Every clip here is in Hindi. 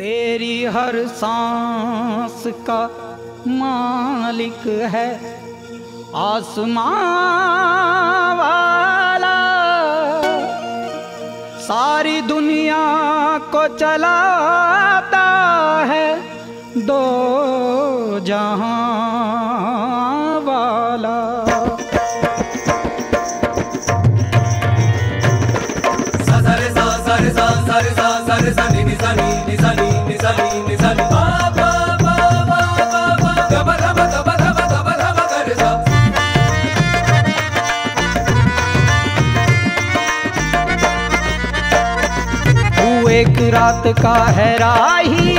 तेरी हर सांस का मालिक है आसमां वाला, सारी दुनिया को चलाता है दो जहां वाला। एक रात का है राही,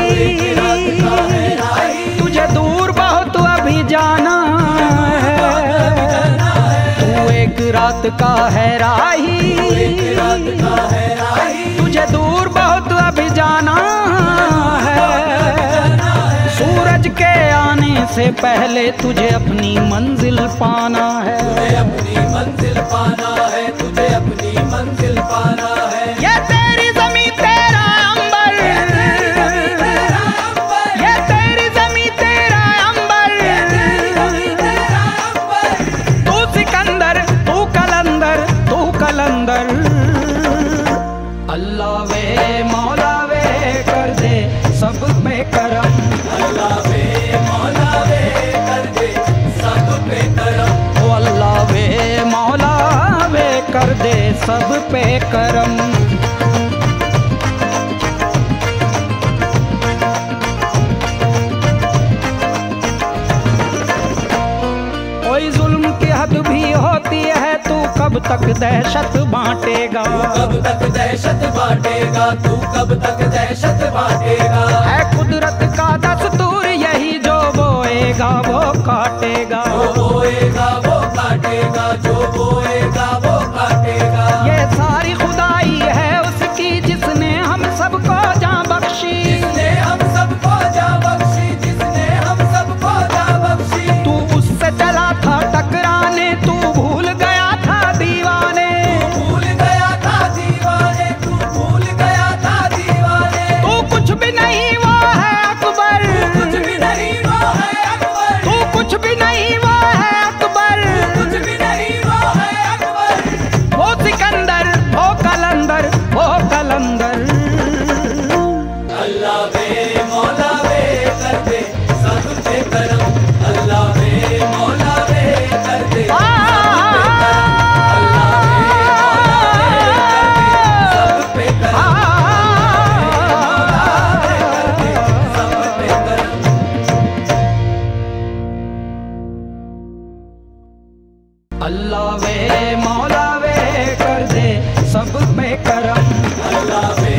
तुझे दूर बहुत अभी जाना है। तू एक रात का है राही, तुझे दूर बहुत अभी जाना है। सूरज के आने से पहले तुझे अपनी मंजिल पाना है, तुझे अपनी मंजिल पाना है, तुझे अपनी मंजिल पाना है। ये तेरी जमीन तेरा अंबर, ये तेरी जमीन तेरा अंबर। तू सिकंदर, तू कलंदर, तू कलंदर। अल्लाह वे मौला वे कर दे सब पे करम, अल्लाह वे मौला वे कर दे सब पे करम। ओ अल्लाह वे मौला वे कर दे सब पे करम। कोई जुल्म की हद भी होती है, कब तक दहशत बांटेगा, कब तक दहशत बांटेगा, तू कब तक दहशत बांटेगा। है कुदरत का दस्तूर यही, जो बोएगा वो काटेगा, जो बोएगा वो काटेगा, जो बोएगा वो काटेगा। ये सारी खुदाई है उसकी, जिसने हम सबको जान बख्शी, जिसने हम सबको जान बख्शी, जिसने हम सबको जान बख्शी। तू उससे चला था टकराने, तू भूल गया दीवाने, भूल गया था दीवाने, तू भूल गया था दीवाने। तू कुछ भी नहीं वो है अकबर, कुछ भी नहीं वो है अकबर, तू कुछ भी नहीं वो है अकबर, कुछ भी नहीं वो है अकबर। वो सिकंदर, वो कलंदर, वो कलंदर। अल्लाह वे मौला वे कर दे सब पे करम, अल्लाह वे मौला वे कर दे। अल्लाह वे मौला वे कर दे सब पे करम, अल्लाह वे